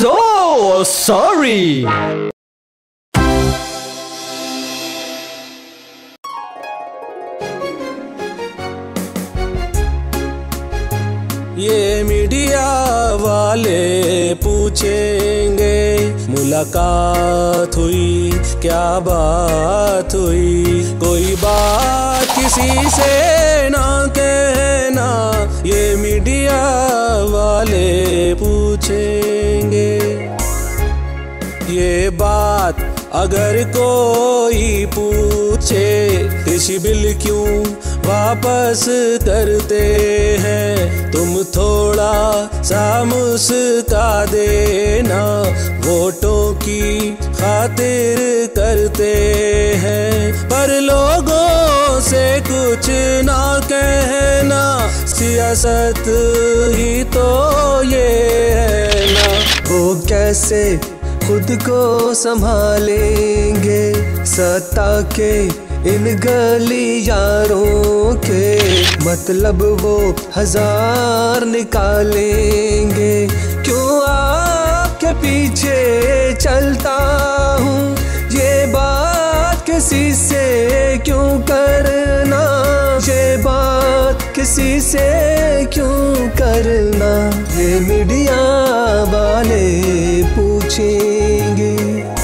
So sorry! ये media वाले पूछेंगे मुलाकात हुई क्या बात हुई, कोई बात किसी से ना कहना ये मीडिया वाले पूछेंगे। ये बात अगर कोई पूछे इस बिल क्यों वापस करते हैं, तुम थोड़ा सा मुस्का देना वोटों की खातिर करते हैं। पर लोगों से कुछ ना कहना सियासत ही तो ये है ना। वो कैसे खुद को संभालेंगे सत्ता के इन गली यारों के, मतलब वो 1000 निकालेंगे। क्यों आपके पीछे चलता हूँ ये बात किसी से क्यों करना, ये बात किसी से क्यों करना, ये मीडिया वाले पूछेंगे।